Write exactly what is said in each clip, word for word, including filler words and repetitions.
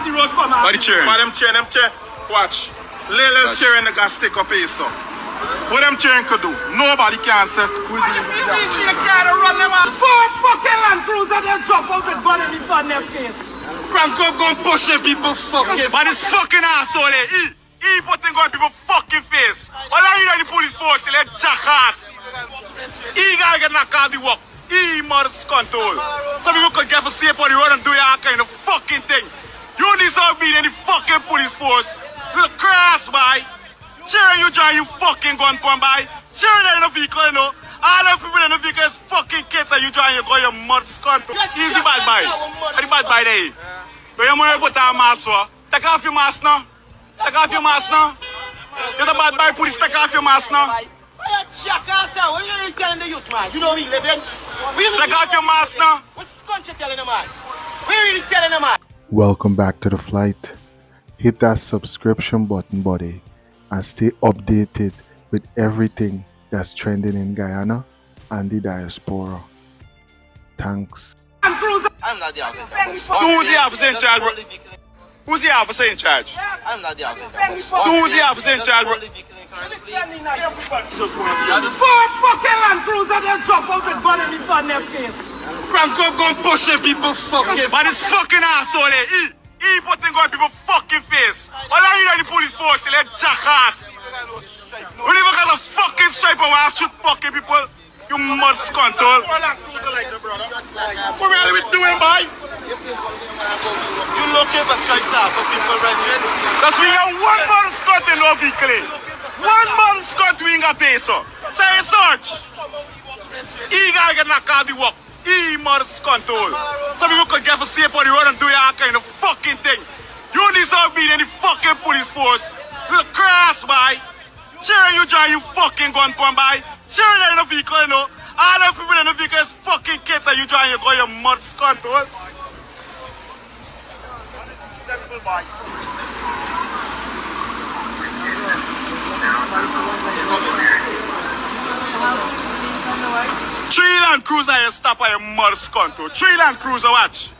off the road, come out. What the cheering? What them cheering? Them cheering. Watch. Little cheering the gas stick up here, so. What them cheering could do? Nobody can say. We do the car to run them out. Four fucking Land Cruiser, they drop out with gun in the sun, their face. Franco gon' push the people fucking. But it's fucking asshole, eh? He putting gun people fucking face. All I need are the police force, they jackass. He gotta get knocked out the walk. He must control. Some people could get for safe on the road and do your kind of fucking thing. You need to be in the fucking police force. You're a crash, boy. Cheering you drive you fucking gun pump, boy. Cheering in the vehicle, you know. All the people in the vehicle is fucking kids and you drive you go your mud scunt. Easy bad boy. Very bad boy there. But you want to put on a mask for? Take off your mask now. Take off your mask now. You're the bad boy, police, take off your mask now. Jackass, what are you telling the youth, man? You know we living. Take off your mask now. What's this country telling them, man? We really telling them, man. Welcome back to The Flight. Hit that subscription button, buddy, and stay updated with everything that's trending in Guyana and the diaspora. Thanks. I'm not the officer. So who's the officer in charge? Who's the officer in charge? I'm not the officer. So who's the officer in charge? Four fucking Land Cruiser, they drop out with gun in the sun, their face. Franco gon' push the people fucking. But it's fucking asshole, eh? He, he putting gun people fucking face. All I need are the police force, they jackass. We never got a fucking stripe and we have to shoot fucking people. You must control. What are we doing, boy? You looking for stripes out for people, Reggie? That's we have one man stunt in our vehicle. One man Scott wing at this, so. Say search. He gotta get knocked out the walk. He must control. Some people could get for safe on the road and do your kind of fucking thing. You need to be in the fucking police force. You're a crash, boy. Cheering you drive you fucking gun pump, boy. Cheering in the vehicle, you know. All the people in the vehicle is fucking kids and you drive you go your mud control. Three Land Cruiser you stop at your mother's control. Three Land Cruiser watch.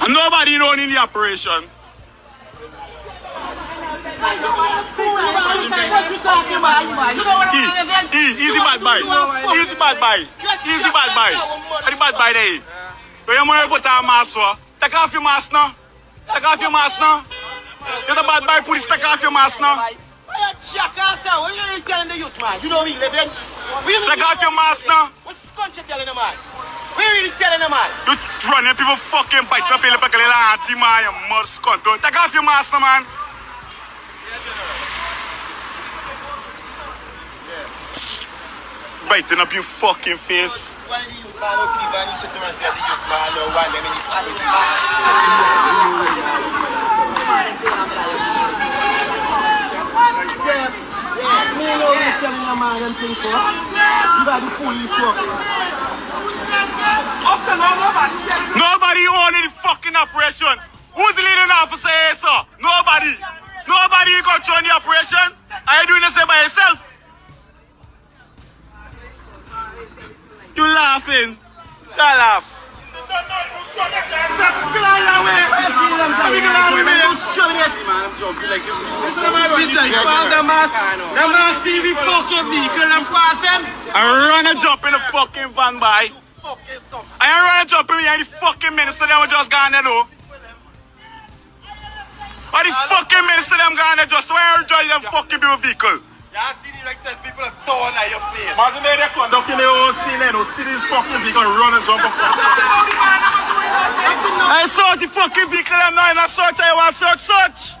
And nobody known in the operation. Easy bad bye. Easy bad bye. Easy bad bye. Very bad bye there. But you want to put on a mask for? Take off your mask now. Take off your mask now. You're the bad boy, police, take off your mask now. Jackass, what are you telling the youth, man? You know we living. Take off your mask now. What's this country telling them, man? We really telling them, man? You running people fucking bite up in the back of the auntie, man. You must control. Take off your mask now, man. Biting up your fucking face. Man, and things, so. You got the police work. Nobody owning the fucking operation. Who's the leading officer here, sir? Nobody. Nobody controlling the operation. Are you doing the same by yourself? You laughing. You laugh. I run a job in the fucking van, by. I run a job in behind the fucking minister. Them just gone there, though. Why the fucking minister? Them gone there just so I enjoy them fucking people vehicle. I see the right side people have torn at your face. Imagine they're conducting their own scene and see these fucking vehicles run and jump up. I saw the fucking vehicle and now I search, I want search, search. I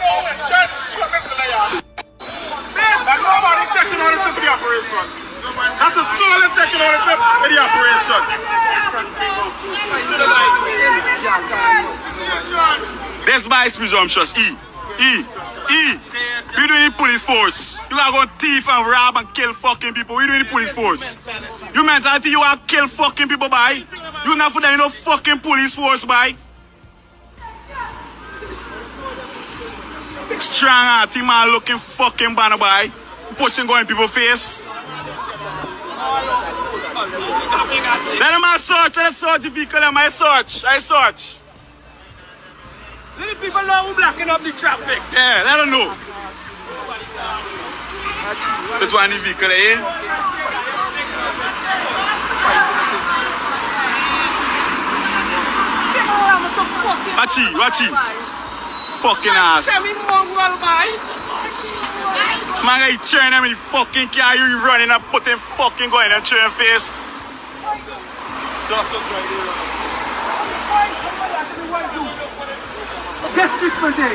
know when church is and nobody taking ownership for the operation. That's the solid taking ownership for the operation. That's my presumptions. E. E. E. We doing the police force. You are going to thief and rob and kill fucking people. We doing the police force. You mentality you are kill fucking people, by. You not for that, you know fucking police force, by. Strong auntie man looking fucking banner, by. Pushing going people face. Lá não é sorte, não é sorte de vehicle, mas é sorte, é sorte. Let the people know who blocking up the traffic. Yeah, let them know. This one in the vehicle, eh? Watch it, watch it. Fucking ass. Man, I turn them in the fucking car, you running and putting fucking going and turn face. Just a best people day.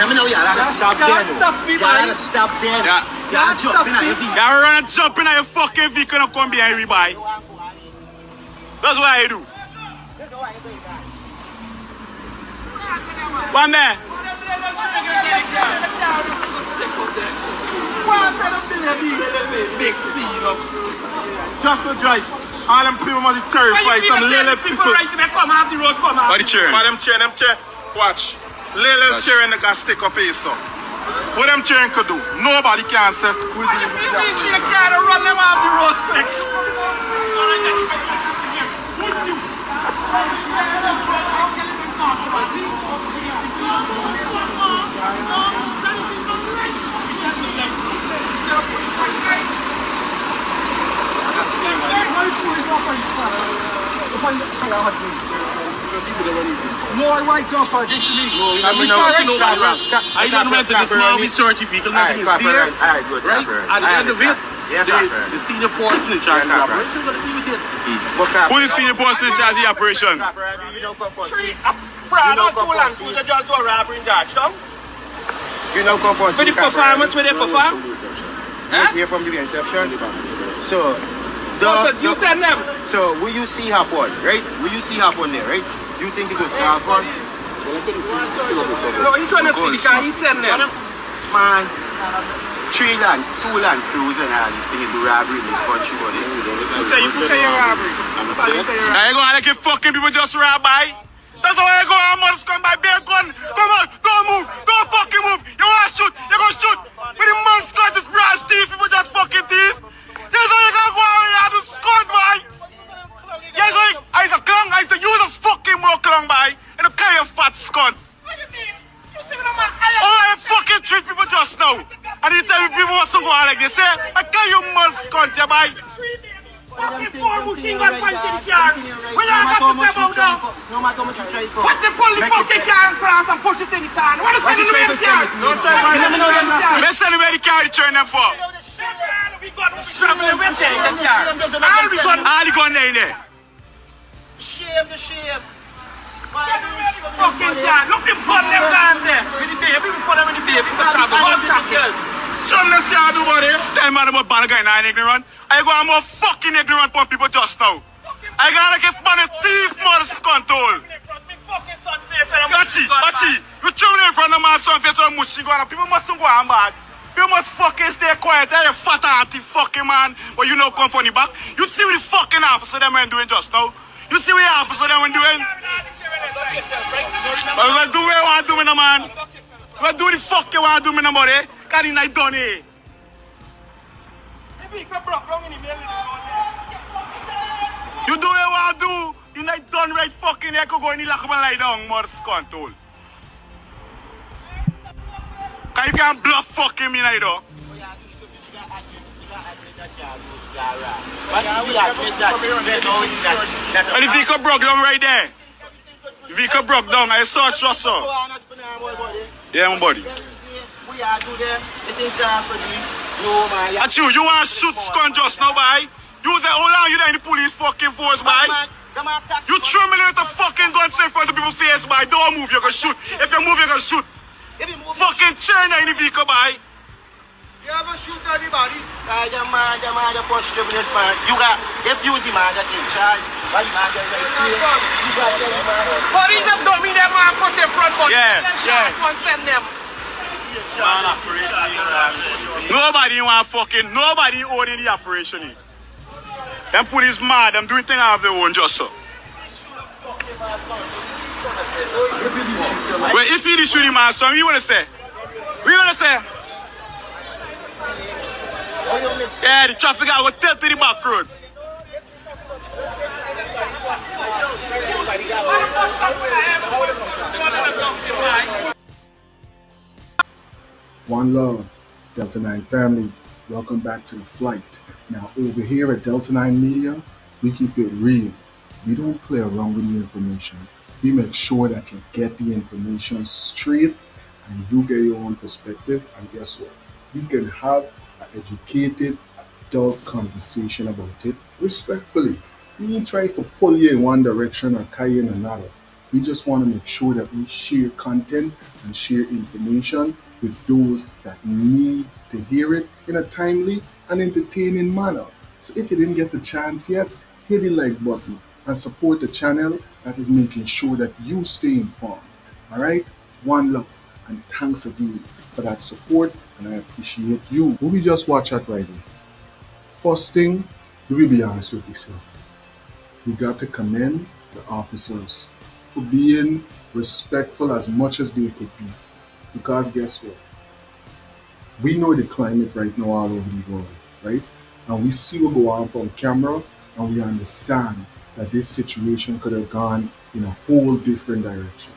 Remember now, you gotta stop there. You gotta stop there. Yeah. Y'all jumping at your vehicle. Y'all run jumping at your fucking vehicle and come behind me, boy. That's what I do. One there. Big scene up. Just a drive. All them people must be terrified. Some little people. Come off the road, come off. What are they cheering? What are them cheering? Them cheering. Watch. Little cheering that can stick up here, so. What them cheering could do? Nobody can say. Why do you feel they should have run them off the road quick? More white for this legal. I mean, I don't rent a small research vehicle, nothing is there. Right? At the end of it, the senior person in charge of the operation is going to be with it. Who is the senior person in charge of the operation? You know, compulsory. For the performance, where they perform? It's here from the inception. So, you send them. So, will you see happen, right? Will you see happen there, right? You think it was powerful? No, he couldn't see the car, he sent them. Man, three land, two land crews and all these things do robbery in this country, but they do that. You put your robbery. I ain't gonna let you fucking people just rob by. That's why I go on, must come by bare gun. Come on, don't move, don't fucking move. You wanna shoot, you gonna shoot. With the man's cut, this brass thief, people just fucking thief. That's why you gotta go out and have the squad, boy. Yes, yeah, I used to clown, I used to use a fucking more clown by and a kind of fat scum. What do you mean? You think I'm a... Oh, I fucking treat people just now. And you tell me people want to go out like this, eh? I can't you must scunt, yeah, boy. Fucking poor machine gun punch in the car. What do I have to say about now? No matter how much you try for. What the pull the fucking car in France and push it in the car? What do you say to the man in the car? Don't try for it. Let's tell you where the car you turn them for. We got traveling with them in the car. All we got, all the gun in there. Shame the shame. Fucking John, look the bun them down there. With the baby, we put them in the baby for travel. What's happening? Some of the shit I do about it. Tell me about banner guy now in ignorant. I got more fucking ignorant from people just now. I gotta get banner thief mother's control. Watchy, watchy. You children in front of my son face on machine gun. People mustn't go on bad. You must fucking stay quiet. Tell you fat auntie fucking man, but you know come from the back. You see what the fucking officer them men doing just now. You see what the officer them men doing? But we do what we want to do, man. We do the fuck you want to do, man, buddy. Because you not done it. You do what you want to do. You not done right fucking here. You go in the lock up and lie down, mother's control. Because you can't bluff fucking me, you know. And the vehicle broke down right there. The vehicle broke down. I saw it, Russell. Yeah, my buddy. At you, you want to shoot scum just now, boy? You was like, hold on, you there in the police fucking force, boy? You trembling with a fucking gun in front of people's face, boy. Don't move, you're going to shoot. If you move, you're going to shoot. Fucking China in the vehicle, boy. You ever shoot anybody? Uh, the man, the man, the this man. You got, if you the man that in charge, but the man that in charge, you got the man. But he just don't mean that man put their front, but yeah, yeah. Send them. Nobody want fucking, nobody owning the operation. Here. Them police mad, them doing things of their own just so. Well, if he is shooting my son, we want to say? We want to say? Yeah, the traffic guy will tell to the back road. One love, Delta nine family. Welcome back to The Flight. Now, over here at Delta nine Media, we keep it real. We don't play around with the information. We make sure that you get the information straight and you get your own perspective. And guess what? We can have an educated adult conversation about it respectfully. We ain't trying to pull you in one direction or carry you in another. We just want to make sure that we share content and share information with those that need to hear it in a timely and entertaining manner. So if you didn't get the chance yet, hit the like button and support the channel that is making sure that you stay informed. Alright? One love and thanks again for that support, and I appreciate you. Who we just watch at right now? First thing, you will be honest with yourself. We got to commend the officers for being respectful as much as they could be. Because guess what? We know the climate right now all over the world, right? And we see what go on on camera, and we understand that this situation could have gone in a whole different direction.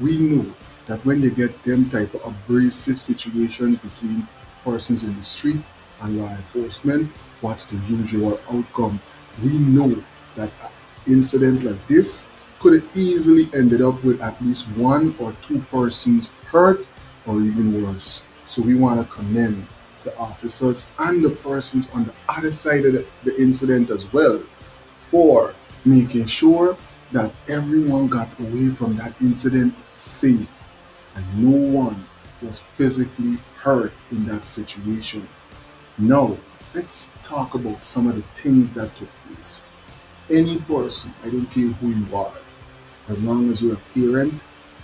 We know that when you get them type of abrasive situations between persons in the street and law enforcement, what's the usual outcome? We know that an incident like this could have easily ended up with at least one or two persons hurt or even worse. So we want to commend the officers and the persons on the other side of the, the incident as well for making sure that everyone got away from that incident safe and no one was physically hurt in that situation. Now, let's talk about some of the things that took place. Any person, I don't care who you are, as long as you're a parent,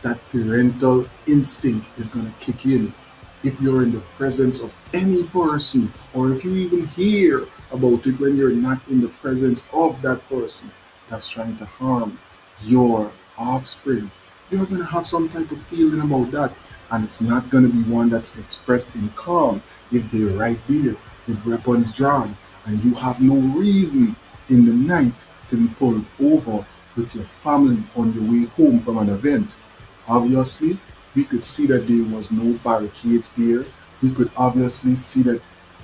that parental instinct is going to kick in. If you're in the presence of any person, or if you even hear about it when you're not in the presence of that person that's trying to harm your offspring, you're going to have some type of feeling about that. And it's not going to be one that's expressed in calm if they're right there with weapons drawn and you have no reason in the night to be pulled over with your family on your way home from an event. Obviously, we could see that there was no barricades there. We could obviously see that,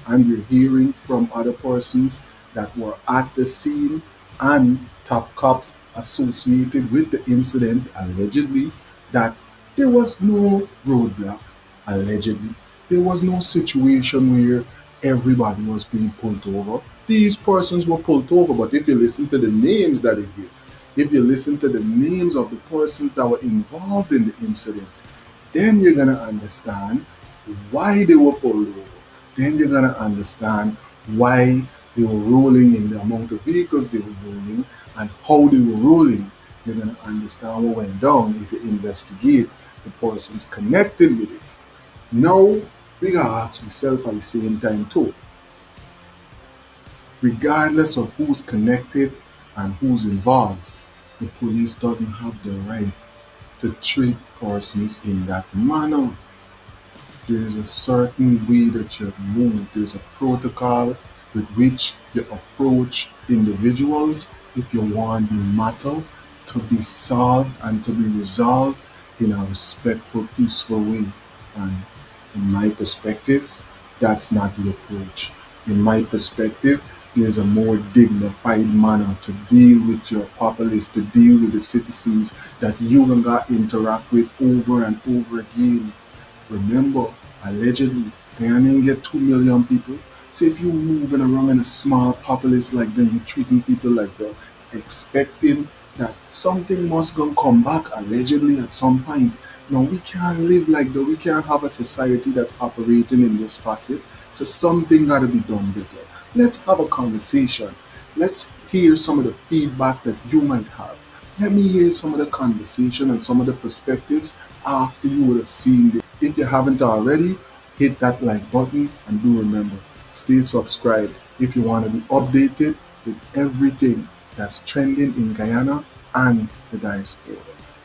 and you're hearing from other persons that were at the scene and top cops associated with the incident, allegedly, that there was no roadblock, allegedly. There was no situation where everybody was being pulled over. These persons were pulled over, but if you listen to the names that they give, if you listen to the names of the persons that were involved in the incident, then you're going to understand why they were pulled over. Then you're going to understand why they were rolling in the amount of vehicles they were rolling and how they were rolling. You're going to understand what went down if you investigate the persons connected with it. Now, we got to ask ourselves at the same time too. Regardless of who's connected and who's involved, the police doesn't have the right to treat persons in that manner. There is a certain way that you move. There's a protocol with which you approach individuals if you want the matter to be solved and to be resolved in a respectful, peaceful way. And in my perspective, that's not the approach. In my perspective, there's a more dignified manner to deal with your populace, to deal with the citizens that you and God interact with over and over again. Remember, allegedly, Guyana ain't get two million people. So if you're moving around in a small populace like that, you're treating people like that, expecting that something must go come back allegedly at some point. Now, we can't live like that. We can't have a society that's operating in this facet. So something got to be done better. Let's have a conversation. Let's hear some of the feedback that you might have. Let me hear some of the conversation and some of the perspectives after you would have seen it. If you haven't already, hit that like button, and do remember, stay subscribed if you want to be updated with everything that's trending in Guyana and the diaspora.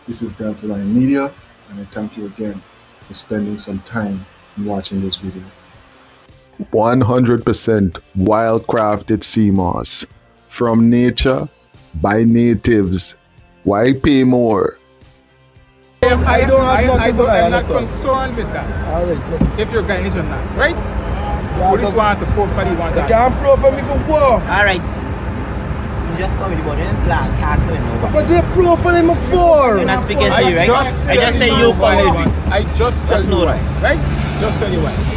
This is Delta nine Media, and I thank you again for spending some time and watching this video. one hundred percent wildcrafted sea moss. From nature, by natives. Why pay more? I don't, I, I don't, I'm not concerned with that. If you're Guyanese or not, right? Yeah, police want to prove for the one that. They can't prove for me for war. Alright. You just come with the body and flag, can't do it. But they prove for them before. You're not speaking to you, right? I just tell you why. I just tell you why. Right? Just tell you why.